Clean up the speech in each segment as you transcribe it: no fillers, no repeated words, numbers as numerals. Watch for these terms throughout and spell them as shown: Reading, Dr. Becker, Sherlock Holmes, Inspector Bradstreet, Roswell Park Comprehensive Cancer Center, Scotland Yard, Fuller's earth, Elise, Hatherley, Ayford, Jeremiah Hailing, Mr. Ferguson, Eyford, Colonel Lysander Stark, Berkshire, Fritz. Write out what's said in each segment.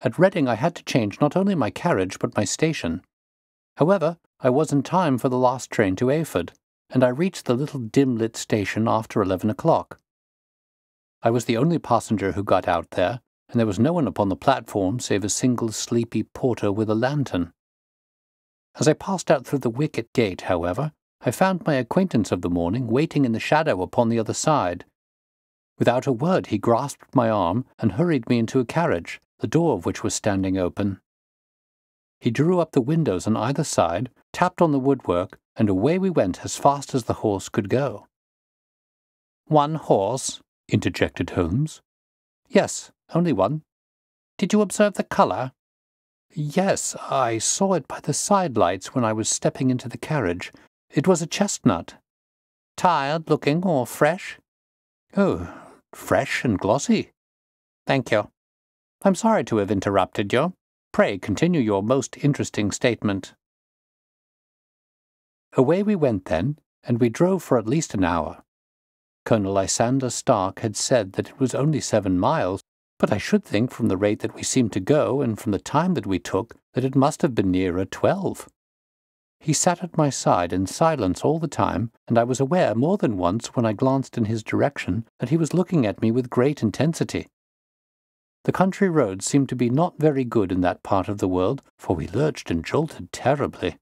At Reading I had to change not only my carriage but my station. However, I was in time for the last train to Ayford, and I reached the little dim-lit station after 11 o'clock. I was the only passenger who got out there, and there was no one upon the platform save a single sleepy porter with a lantern. As I passed out through the wicket gate, however, I found my acquaintance of the morning waiting in the shadow upon the other side. Without a word he grasped my arm and hurried me into a carriage, the door of which was standing open. He drew up the windows on either side, tapped on the woodwork, and away we went as fast as the horse could go. "One horse?" interjected Holmes. "Yes, only one." "Did you observe the colour?" "Yes, I saw it by the side lights when I was stepping into the carriage. It was a chestnut." "Tired looking or fresh?" "Oh, fresh and glossy." "Thank you. I'm sorry to have interrupted you. Pray continue your most interesting statement." Away we went then, and we drove for at least an hour. Colonel Lysander Stark had said that it was only 7 miles, but I should think from the rate that we seemed to go and from the time that we took that it must have been nearer 12. He sat at my side in silence all the time, and I was aware more than once when I glanced in his direction that he was looking at me with great intensity. The country roads seemed to be not very good in that part of the world, for we lurched and jolted terribly.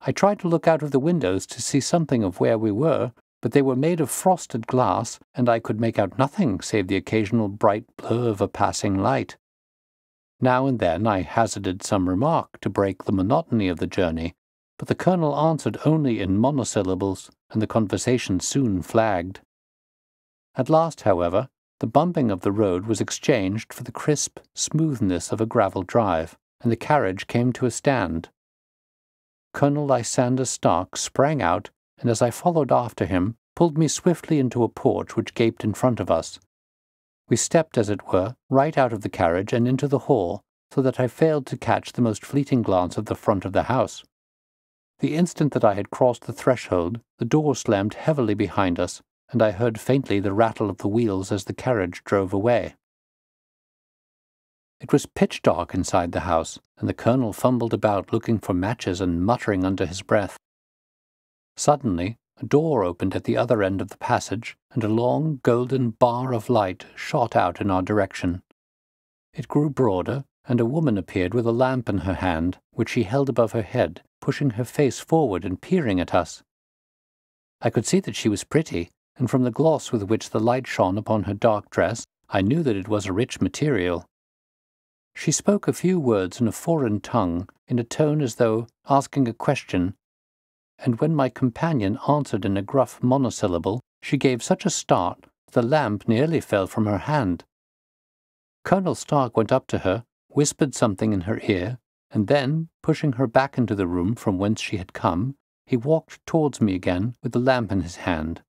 I tried to look out of the windows to see something of where we were, but they were made of frosted glass, and I could make out nothing save the occasional bright blur of a passing light. Now and then I hazarded some remark to break the monotony of the journey, but the colonel answered only in monosyllables, and the conversation soon flagged. At last, however, the bumping of the road was exchanged for the crisp smoothness of a gravel drive, and the carriage came to a stand. Colonel Lysander Stark sprang out, and as I followed after him, pulled me swiftly into a porch which gaped in front of us. We stepped, as it were, right out of the carriage and into the hall, so that I failed to catch the most fleeting glance of the front of the house. The instant that I had crossed the threshold, the door slammed heavily behind us, and I heard faintly the rattle of the wheels as the carriage drove away. It was pitch dark inside the house, and the colonel fumbled about looking for matches and muttering under his breath. Suddenly, a door opened at the other end of the passage, and a long, golden bar of light shot out in our direction. It grew broader, and a woman appeared with a lamp in her hand, which she held above her head, pushing her face forward and peering at us. I could see that she was pretty, and from the gloss with which the light shone upon her dark dress, I knew that it was a rich material. She spoke a few words in a foreign tongue, in a tone as though asking a question, and when my companion answered in a gruff monosyllable, she gave such a start that the lamp nearly fell from her hand. Colonel Stark went up to her, whispered something in her ear, and then, pushing her back into the room from whence she had come, he walked towards me again with the lamp in his hand.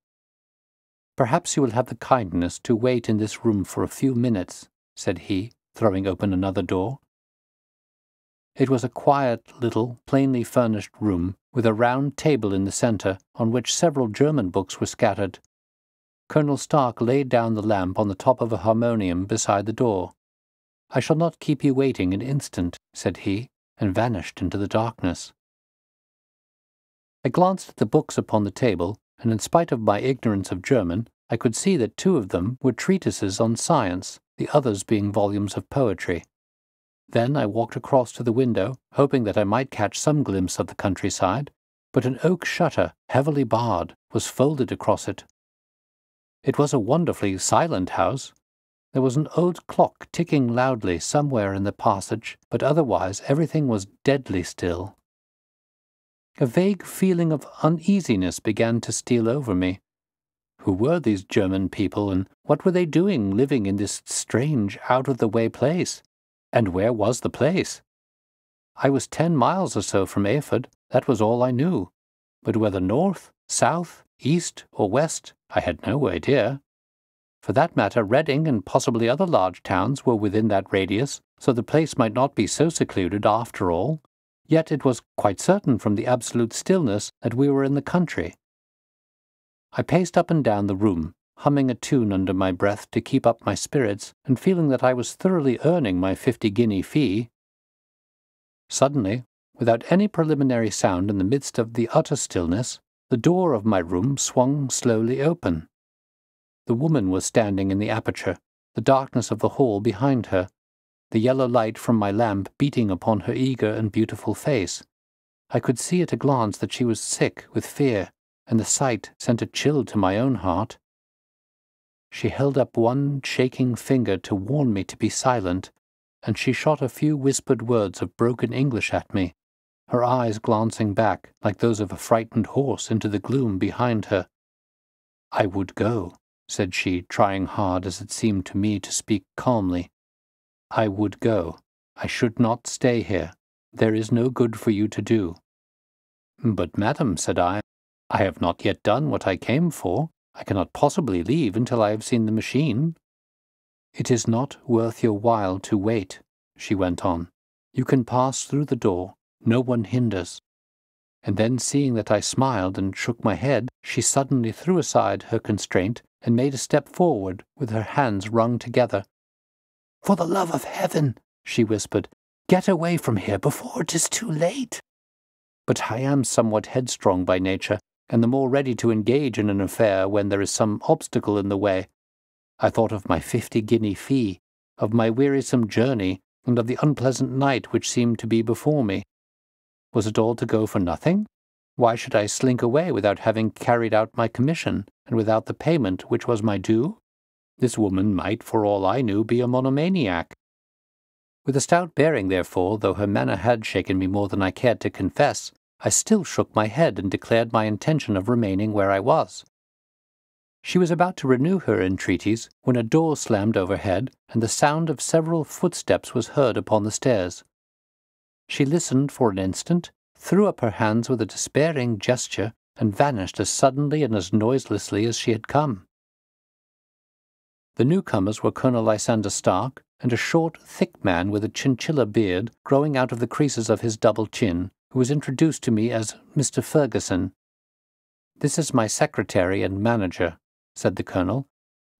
"Perhaps you will have the kindness to wait in this room for a few minutes," said he, throwing open another door. It was a quiet little, plainly furnished room, with a round table in the centre, on which several German books were scattered. Colonel Stark laid down the lamp on the top of a harmonium beside the door. "I shall not keep you waiting an instant," said he, and vanished into the darkness. I glanced at the books upon the table, and in spite of my ignorance of German, I could see that 2 of them were treatises on science, the others being volumes of poetry. Then I walked across to the window, hoping that I might catch some glimpse of the countryside, but an oak shutter, heavily barred, was folded across it. It was a wonderfully silent house. There was an old clock ticking loudly somewhere in the passage, but otherwise everything was deadly still. A vague feeling of uneasiness began to steal over me. Who were these German people, and what were they doing living in this strange, out-of-the-way place? And where was the place? I was 10 miles or so from Eyford, that was all I knew. But whether north, south, east, or west, I had no idea. For that matter, Reading and possibly other large towns were within that radius, so the place might not be so secluded after all. Yet it was quite certain from the absolute stillness that we were in the country. I paced up and down the room, humming a tune under my breath to keep up my spirits, and feeling that I was thoroughly earning my 50-guinea fee. Suddenly, without any preliminary sound in the midst of the utter stillness, the door of my room swung slowly open. The woman was standing in the aperture, the darkness of the hall behind her, the yellow light from my lamp beating upon her eager and beautiful face. I could see at a glance that she was sick with fear, and the sight sent a chill to my own heart. She held up one shaking finger to warn me to be silent, and she shot a few whispered words of broken English at me, her eyes glancing back like those of a frightened horse into the gloom behind her. "I would go," said she, trying hard, as it seemed to me, to speak calmly. "I would go. I should not stay here. There is no good for you to do." "But, madam," said I have not yet done what I came for. I cannot possibly leave until I have seen the machine." "It is not worth your while to wait," she went on. "You can pass through the door. No one hinders." And then, seeing that I smiled and shook my head, she suddenly threw aside her constraint and made a step forward with her hands wrung together. "For the love of heaven," she whispered, "get away from here before it is too late." But I am somewhat headstrong by nature, and the more ready to engage in an affair when there is some obstacle in the way. I thought of my 50-guinea fee, of my wearisome journey, and of the unpleasant night which seemed to be before me. Was it all to go for nothing? Why should I slink away without having carried out my commission, and without the payment which was my due? This woman might, for all I knew, be a monomaniac. With a stout bearing, therefore, though her manner had shaken me more than I cared to confess, I still shook my head and declared my intention of remaining where I was. She was about to renew her entreaties when a door slammed overhead, and the sound of several footsteps was heard upon the stairs. She listened for an instant, threw up her hands with a despairing gesture, and vanished as suddenly and as noiselessly as she had come. The newcomers were Colonel Lysander Stark, and a short, thick man with a chinchilla beard growing out of the creases of his double chin, who was introduced to me as Mr. Ferguson. "This is my secretary and manager," said the colonel.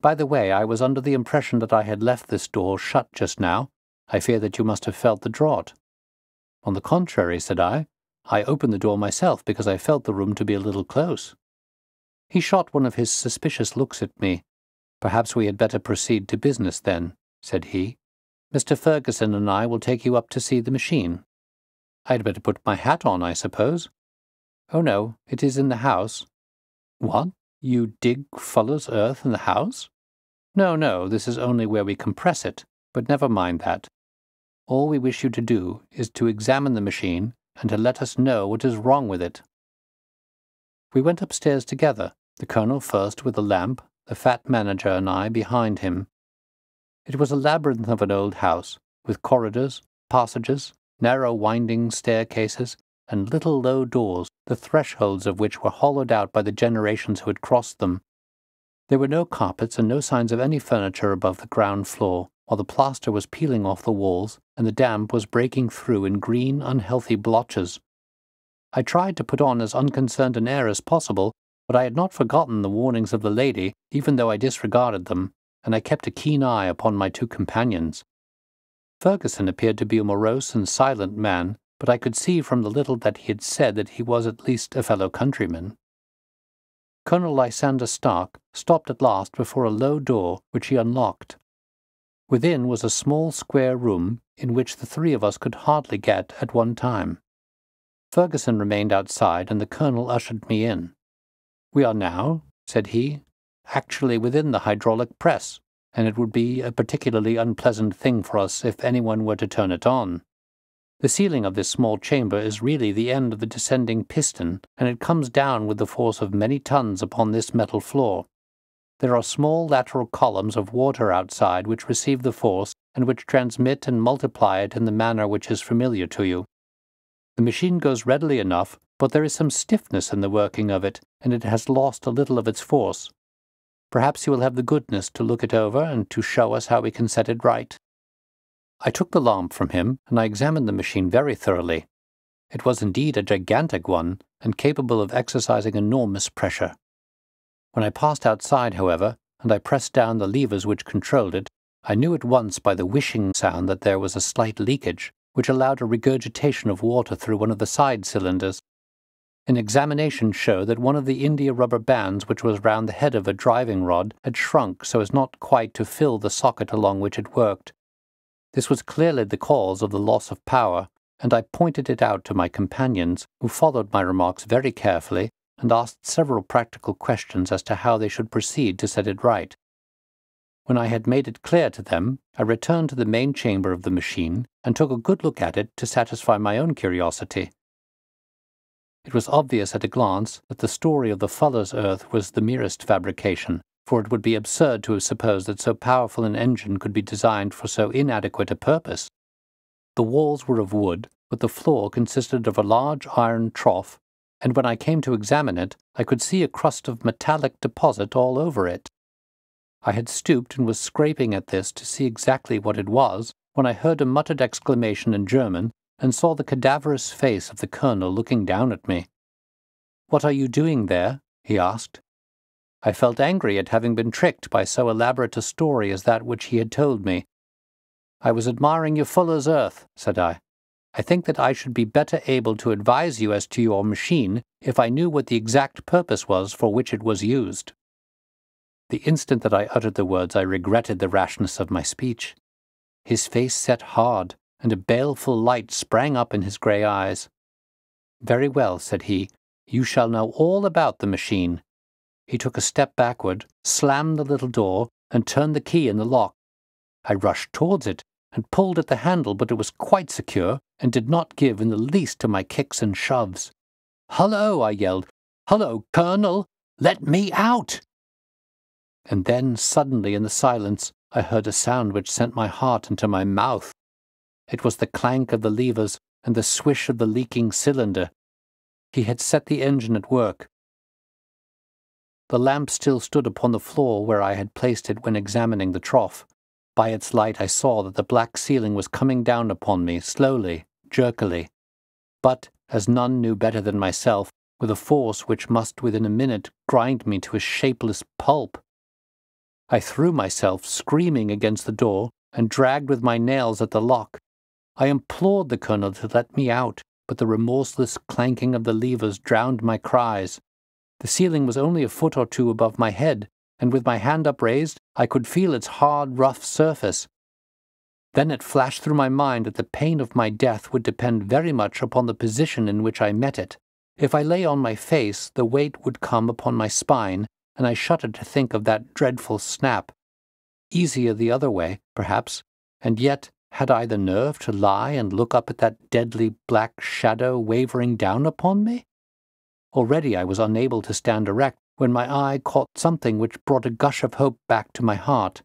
"By the way, I was under the impression that I had left this door shut just now. I fear that you must have felt the draught." "On the contrary," said I opened the door myself because I felt the room to be a little close." He shot one of his suspicious looks at me. "Perhaps we had better proceed to business then," said he. "Mr. Ferguson and I will take you up to see the machine." "I had better put my hat on, I suppose." "Oh no, it is in the house." "What? You dig Fuller's earth in the house?" "No, no, this is only where we compress it, but never mind that. All we wish you to do is to examine the machine and to let us know what is wrong with it." We went upstairs together, the colonel first with a lamp, the fat manager and I behind him. It was a labyrinth of an old house, with corridors, passages, narrow winding staircases, and little low doors, the thresholds of which were hollowed out by the generations who had crossed them. There were no carpets and no signs of any furniture above the ground floor, while the plaster was peeling off the walls, and the damp was breaking through in green, unhealthy blotches. I tried to put on as unconcerned an air as possible, but I had not forgotten the warnings of the lady, even though I disregarded them, and I kept a keen eye upon my two companions. Ferguson appeared to be a morose and silent man, but I could see from the little that he had said that he was at least a fellow countryman. Colonel Lysander Stark stopped at last before a low door which he unlocked. Within was a small square room in which the three of us could hardly get at one time. Ferguson remained outside, and the colonel ushered me in. "We are now," said he, "actually within the hydraulic press, and it would be a particularly unpleasant thing for us if anyone were to turn it on. The ceiling of this small chamber is really the end of the descending piston, and it comes down with the force of many tons upon this metal floor. There are small lateral columns of water outside which receive the force and which transmit and multiply it in the manner which is familiar to you. The machine goes readily enough, but there is some stiffness in the working of it, and it has lost a little of its force. Perhaps you will have the goodness to look it over and to show us how we can set it right." I took the lamp from him, and I examined the machine very thoroughly. It was indeed a gigantic one, and capable of exercising enormous pressure. When I passed outside, however, and I pressed down the levers which controlled it, I knew at once by the wishing sound that there was a slight leakage, which allowed a regurgitation of water through one of the side cylinders. An examination showed that one of the india-rubber bands which was round the head of a driving rod had shrunk so as not quite to fill the socket along which it worked. This was clearly the cause of the loss of power, and I pointed it out to my companions, who followed my remarks very carefully and asked several practical questions as to how they should proceed to set it right. When I had made it clear to them, I returned to the main chamber of the machine and took a good look at it to satisfy my own curiosity. It was obvious at a glance that the story of the Fuller's earth was the merest fabrication, for it would be absurd to have supposed that so powerful an engine could be designed for so inadequate a purpose. The walls were of wood, but the floor consisted of a large iron trough, and when I came to examine it, I could see a crust of metallic deposit all over it. I had stooped and was scraping at this to see exactly what it was, when I heard a muttered exclamation in German, and saw the cadaverous face of the colonel looking down at me. "What are you doing there?" he asked. I felt angry at having been tricked by so elaborate a story as that which he had told me. "I was admiring your Fuller's earth," said I. "I think that I should be better able to advise you as to your machine if I knew what the exact purpose was for which it was used." The instant that I uttered the words, I regretted the rashness of my speech. His face set hard, and a baleful light sprang up in his grey eyes. "Very well," said he, "you shall know all about the machine." He took a step backward, slammed the little door, and turned the key in the lock. I rushed towards it, and pulled at the handle, but it was quite secure, and did not give in the least to my kicks and shoves. "Hullo!" I yelled. "Hullo, Colonel! Let me out!" And then, suddenly, in the silence, I heard a sound which sent my heart into my mouth. It was the clank of the levers and the swish of the leaking cylinder. He had set the engine at work. The lamp still stood upon the floor where I had placed it when examining the trough. By its light I saw that the black ceiling was coming down upon me, slowly, jerkily, but, as none knew better than myself, with a force which must within a minute grind me to a shapeless pulp. I threw myself, screaming, against the door, and dragged with my nails at the lock. I implored the colonel to let me out, but the remorseless clanking of the levers drowned my cries. The ceiling was only a foot or two above my head, and with my hand upraised, I could feel its hard, rough surface. Then it flashed through my mind that the pain of my death would depend very much upon the position in which I met it. If I lay on my face, the weight would come upon my spine, and I shuddered to think of that dreadful snap. Easier the other way, perhaps, and yet had I the nerve to lie and look up at that deadly black shadow wavering down upon me? Already I was unable to stand erect when my eye caught something which brought a gush of hope back to my heart.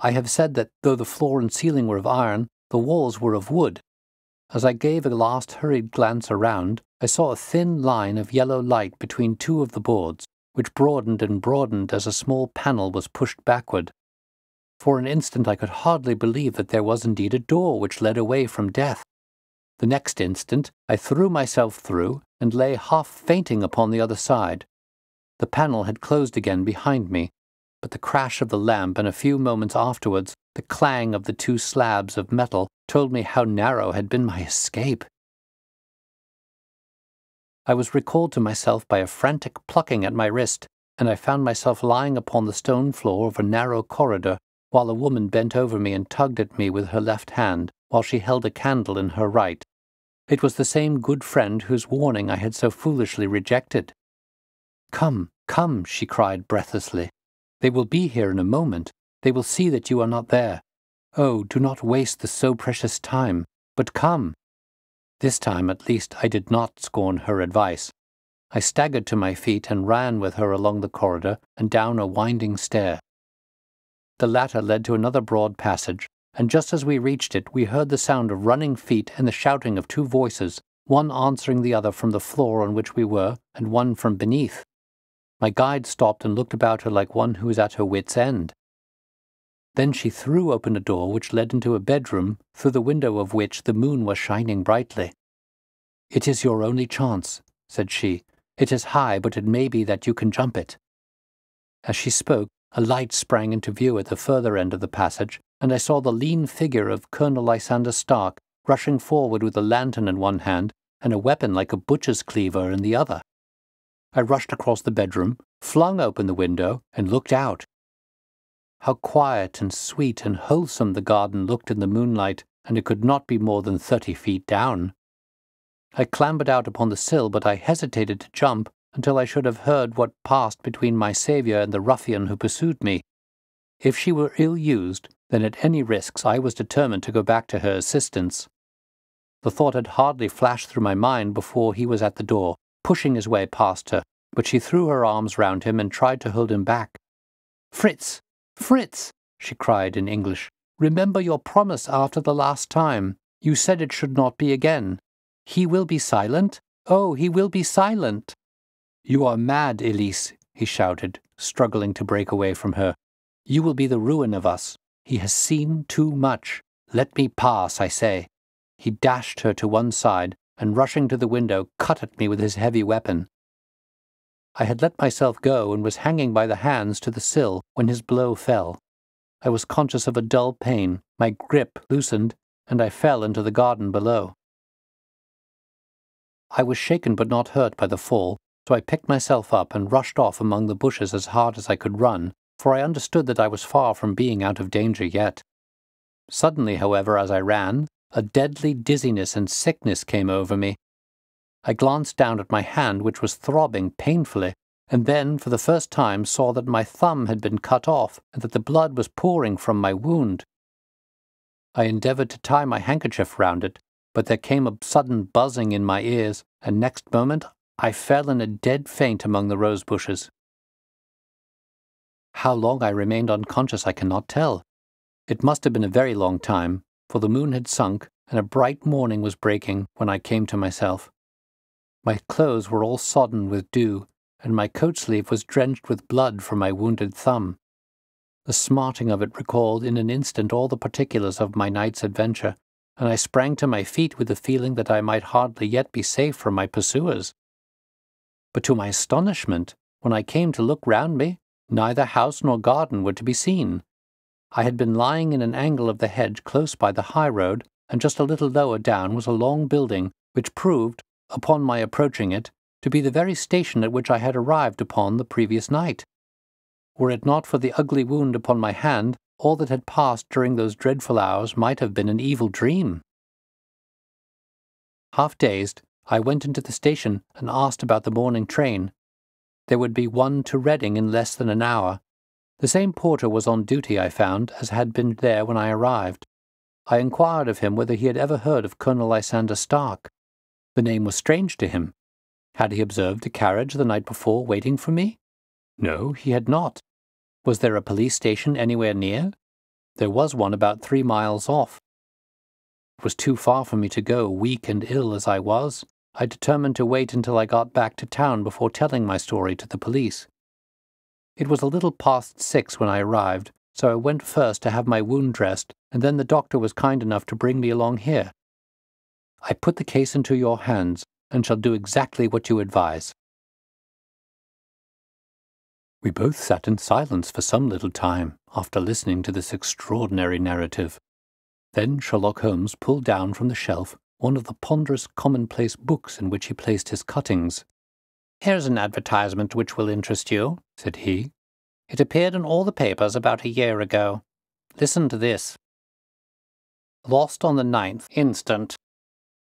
I have said that, though the floor and ceiling were of iron, the walls were of wood. As I gave a last hurried glance around, I saw a thin line of yellow light between two of the boards, which broadened and broadened as a small panel was pushed backward. For an instant I could hardly believe that there was indeed a door which led away from death. The next instant I threw myself through, and lay half fainting upon the other side. The panel had closed again behind me, but the crash of the lamp and a few moments afterwards the clang of the two slabs of metal told me how narrow had been my escape. I was recalled to myself by a frantic plucking at my wrist, and I found myself lying upon the stone floor of a narrow corridor, while a woman bent over me and tugged at me with her left hand, while she held a candle in her right. It was the same good friend whose warning I had so foolishly rejected. "Come, come," she cried breathlessly. "They will be here in a moment. They will see that you are not there. Oh, do not waste the so precious time, but come." This time, at least, I did not scorn her advice. I staggered to my feet and ran with her along the corridor and down a winding stair. The latter led to another broad passage, and just as we reached it, we heard the sound of running feet and the shouting of two voices, one answering the other from the floor on which we were, and one from beneath. My guide stopped and looked about her like one who was at her wit's end. Then she threw open a door which led into a bedroom, through the window of which the moon was shining brightly. "It is your only chance," said she. "It is high, but it may be that you can jump it." As she spoke, a light sprang into view at the further end of the passage, and I saw the lean figure of Colonel Lysander Stark rushing forward with a lantern in one hand and a weapon like a butcher's cleaver in the other. I rushed across the bedroom, flung open the window, and looked out. How quiet and sweet and wholesome the garden looked in the moonlight, and it could not be more than 30 feet down. I clambered out upon the sill, but I hesitated to jump until I should have heard what passed between my saviour and the ruffian who pursued me. If she were ill-used, then at any risks I was determined to go back to her assistance. The thought had hardly flashed through my mind before he was at the door, pushing his way past her, but she threw her arms round him and tried to hold him back. "Fritz! Fritz!" she cried in English. "Remember your promise after the last time. You said it should not be again. He will be silent? Oh, he will be silent!" "You are mad, Elise," he shouted, struggling to break away from her. "You will be the ruin of us. He has seen too much. Let me pass, I say." He dashed her to one side, and rushing to the window, cut at me with his heavy weapon. I had let myself go and was hanging by the hands to the sill when his blow fell. I was conscious of a dull pain, my grip loosened, and I fell into the garden below. I was shaken but not hurt by the fall, so I picked myself up and rushed off among the bushes as hard as I could run, for I understood that I was far from being out of danger yet. Suddenly, however, as I ran, a deadly dizziness and sickness came over me. I glanced down at my hand, which was throbbing painfully, and then, for the first time, saw that my thumb had been cut off and that the blood was pouring from my wound. I endeavoured to tie my handkerchief round it, but there came a sudden buzzing in my ears, and next moment I fell in a dead faint among the rose bushes. How long I remained unconscious I cannot tell. It must have been a very long time, for the moon had sunk, and a bright morning was breaking when I came to myself. My clothes were all sodden with dew, and my coat sleeve was drenched with blood from my wounded thumb. The smarting of it recalled in an instant all the particulars of my night's adventure, and I sprang to my feet with the feeling that I might hardly yet be safe from my pursuers. But to my astonishment, when I came to look round me, neither house nor garden were to be seen. I had been lying in an angle of the hedge close by the high road, and just a little lower down was a long building, which proved, upon my approaching it, to be the very station at which I had arrived upon the previous night. Were it not for the ugly wound upon my hand, all that had passed during those dreadful hours might have been an evil dream. Half dazed, I went into the station and asked about the morning train. There would be one to Reading in less than an hour. The same porter was on duty, I found, as had been there when I arrived. I inquired of him whether he had ever heard of Colonel Lysander Stark. The name was strange to him. Had he observed a carriage the night before waiting for me? No, he had not. Was there a police station anywhere near? There was one about 3 miles off. It was too far for me to go, weak and ill as I was. I determined to wait until I got back to town before telling my story to the police. It was a little past 6 when I arrived, so I went first to have my wound dressed, and then the doctor was kind enough to bring me along here. I put the case into your hands, and shall do exactly what you advise. We both sat in silence for some little time, after listening to this extraordinary narrative. Then Sherlock Holmes pulled down from the shelf one of the ponderous commonplace books in which he placed his cuttings. "Here's an advertisement which will interest you," said he. "It appeared in all the papers about a year ago. Listen to this. Lost on the 9th instant.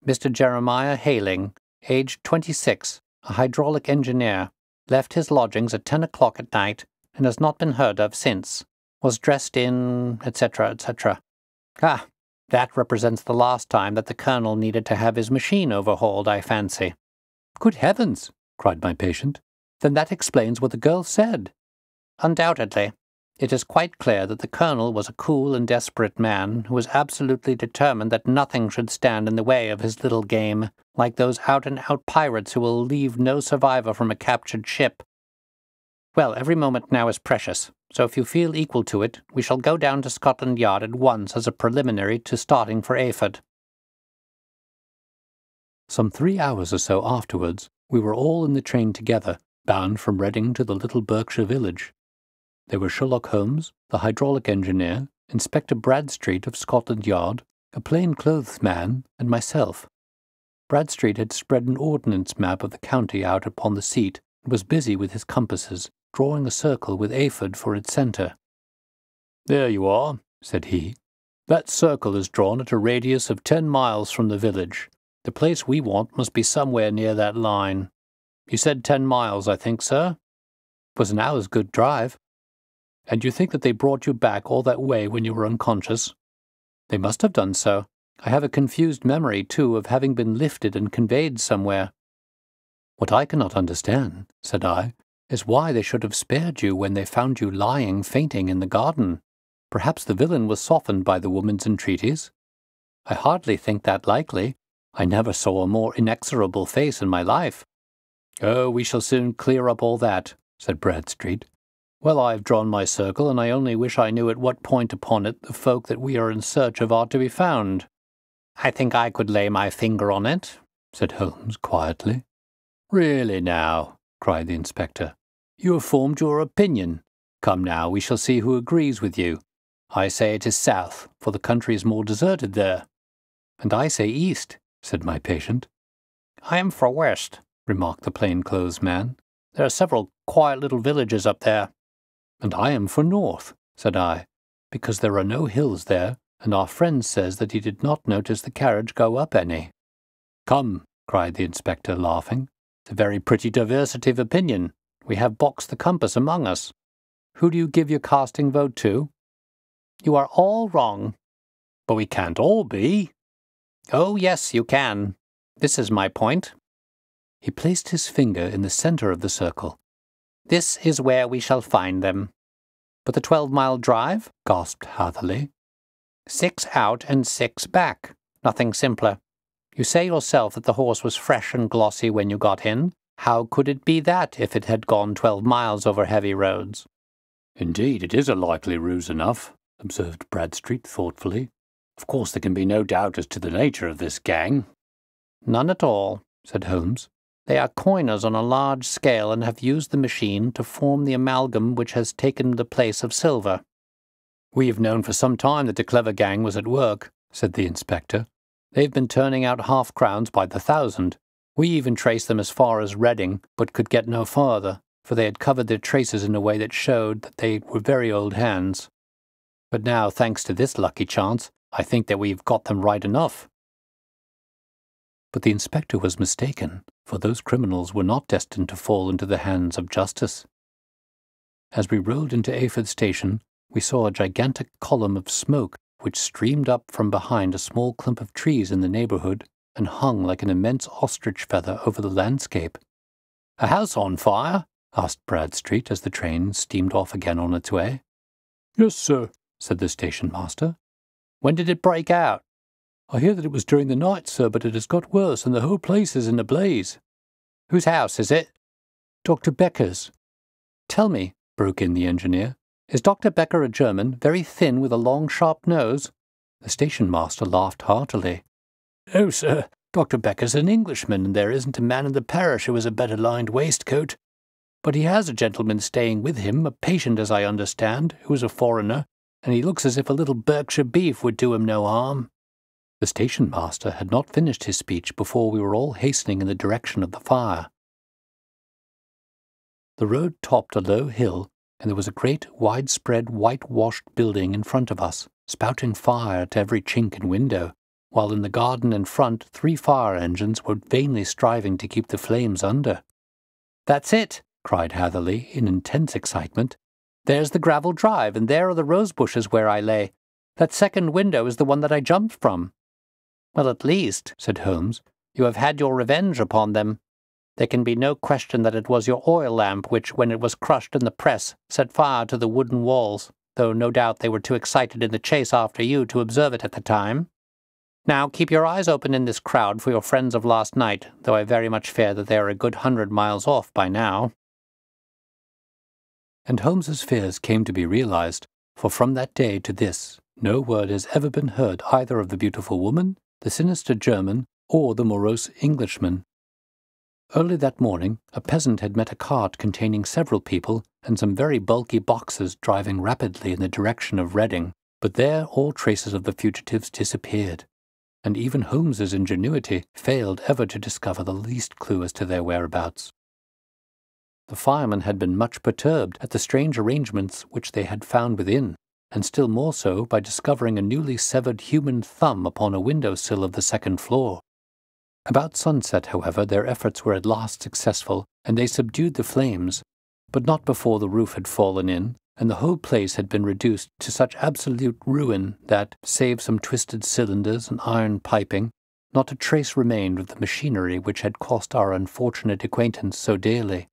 Mr. Jeremiah Hailing, aged 26, a hydraulic engineer, left his lodgings at 10 o'clock at night and has not been heard of since. Was dressed in, etc., etc." Ah, that represents the last time that the colonel needed to have his machine overhauled, I fancy. "Good heavens!" cried my patient. "Then that explains what the girl said." "Undoubtedly. It is quite clear that the colonel was a cool and desperate man who was absolutely determined that nothing should stand in the way of his little game, like those out-and-out pirates who will leave no survivor from a captured ship. Well, every moment now is precious, so if you feel equal to it, we shall go down to Scotland Yard at once as a preliminary to starting for Ayford." Some 3 hours or so afterwards, we were all in the train together, bound from Reading to the little Berkshire village. They were Sherlock Holmes, the hydraulic engineer, Inspector Bradstreet of Scotland Yard, a plain-clothes man, and myself. Bradstreet had spread an ordnance map of the county out upon the seat and was busy with his compasses, drawing a circle with Ayford for its centre. "There you are," said he. "That circle is drawn at a radius of 10 miles from the village. The place we want must be somewhere near that line. You said 10 miles, I think, sir? It was an hour's good drive. And you think that they brought you back all that way when you were unconscious?" "They must have done so. I have a confused memory, too, of having been lifted and conveyed somewhere." "What I cannot understand," said I, "is why they should have spared you when they found you lying fainting in the garden. Perhaps the villain was softened by the woman's entreaties." "I hardly think that likely. I never saw a more inexorable face in my life." "Oh, we shall soon clear up all that," said Bradstreet. "Well, I have drawn my circle, and I only wish I knew at what point upon it the folk that we are in search of are to be found." "I think I could lay my finger on it," said Holmes quietly. "Really now," cried the inspector. "You have formed your opinion. Come now, we shall see who agrees with you. I say it is south, for the country is more deserted there." "And I say east," said my patient. "I am for west," remarked the plain-clothes man. "There are several quiet little villages up there." "And I am for north," said I, "because there are no hills there, and our friend says that he did not notice the carriage go up any." "Come," cried the inspector, laughing, "it's a very pretty diversity of opinion. We have boxed the compass among us. Who do you give your casting vote to?" "You are all wrong." "But we can't all be." "Oh, yes, you can. This is my point." He placed his finger in the centre of the circle. "This is where we shall find them." "But the 12-mile drive?" gasped Hatherley. "6 out and 6 back. Nothing simpler. You say yourself that the horse was fresh and glossy when you got in. How could it be that if it had gone 12 miles over heavy roads?" "Indeed, it is a likely ruse enough," observed Bradstreet thoughtfully. "Of course there can be no doubt as to the nature of this gang." "None at all," said Holmes. "They are coiners on a large scale and have used the machine to form the amalgam which has taken the place of silver." "We have known for some time that a clever gang was at work," said the inspector. "They've been turning out half-crowns by the thousand. We even traced them as far as Reading, but could get no farther, for they had covered their traces in a way that showed that they were very old hands. But now, thanks to this lucky chance, I think that we've got them right enough." But the inspector was mistaken, for those criminals were not destined to fall into the hands of justice. As we rolled into Eyford Station, we saw a gigantic column of smoke which streamed up from behind a small clump of trees in the neighbourhood and hung like an immense ostrich feather over the landscape. "A house on fire?" asked Bradstreet as the train steamed off again on its way. "Yes, sir," said the station-master. "When did it break out?" "I hear that it was during the night, sir, but it has got worse, and the whole place is in a blaze." "Whose house is it?" "Dr. Becker's." "Tell me," broke in the engineer, "is Dr. Becker a German, very thin, with a long, sharp nose?" The station-master laughed heartily. "No, sir, Dr. Becker's an Englishman, and there isn't a man in the parish who has a better lined waistcoat. But he has a gentleman staying with him, a patient, as I understand, who is a foreigner, and he looks as if a little Berkshire beef would do him no harm." The station-master had not finished his speech before we were all hastening in the direction of the fire. The road topped a low hill, and there was a great, widespread, whitewashed building in front of us, spouting fire at every chink and window, while in the garden in front 3 fire engines were vainly striving to keep the flames under. "That's it!" cried Hatherley in intense excitement. "There's the gravel drive, and there are the rose bushes where I lay. That second window is the one that I jumped from." "Well, at least," said Holmes, "you have had your revenge upon them. There can be no question that it was your oil lamp which, when it was crushed in the press, set fire to the wooden walls, though no doubt they were too excited in the chase after you to observe it at the time. Now keep your eyes open in this crowd for your friends of last night, though I very much fear that they are a good 100 miles off by now." And Holmes's fears came to be realized, for from that day to this, no word has ever been heard either of the beautiful woman, the sinister German, or the morose Englishman. Early that morning, a peasant had met a cart containing several people and some very bulky boxes driving rapidly in the direction of Reading, but there all traces of the fugitives disappeared, and even Holmes's ingenuity failed ever to discover the least clue as to their whereabouts. The firemen had been much perturbed at the strange arrangements which they had found within, and still more so by discovering a newly severed human thumb upon a windowsill of the second floor. About sunset, however, their efforts were at last successful, and they subdued the flames, but not before the roof had fallen in, and the whole place had been reduced to such absolute ruin that, save some twisted cylinders and iron piping, not a trace remained of the machinery which had cost our unfortunate acquaintance so dearly.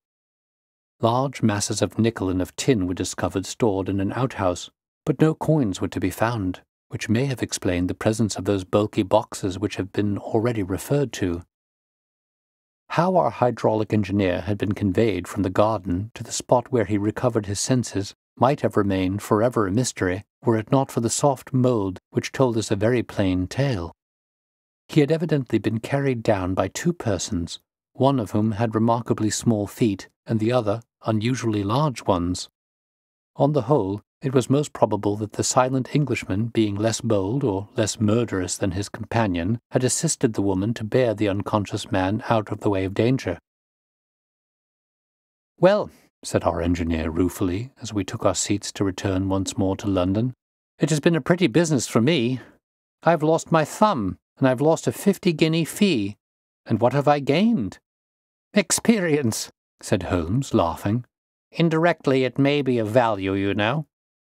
Large masses of nickel and of tin were discovered stored in an outhouse, but no coins were to be found, which may have explained the presence of those bulky boxes which have been already referred to. How our hydraulic engineer had been conveyed from the garden to the spot where he recovered his senses might have remained forever a mystery were it not for the soft mould which told us a very plain tale. He had evidently been carried down by two persons, one of whom had remarkably small feet and the other unusually large ones. On the whole, it was most probable that the silent Englishman, being less bold or less murderous than his companion, had assisted the woman to bear the unconscious man out of the way of danger. "Well," said our engineer ruefully, as we took our seats to return once more to London, "it has been a pretty business for me. I have lost my thumb, and I have lost a 50-guinea fee, and what have I gained?" "Experience," said Holmes, laughing. "Indirectly it may be of value, you know.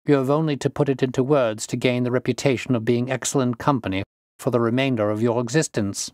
You have only to put it into words to gain the reputation of being excellent company for the remainder of your existence."